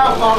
out,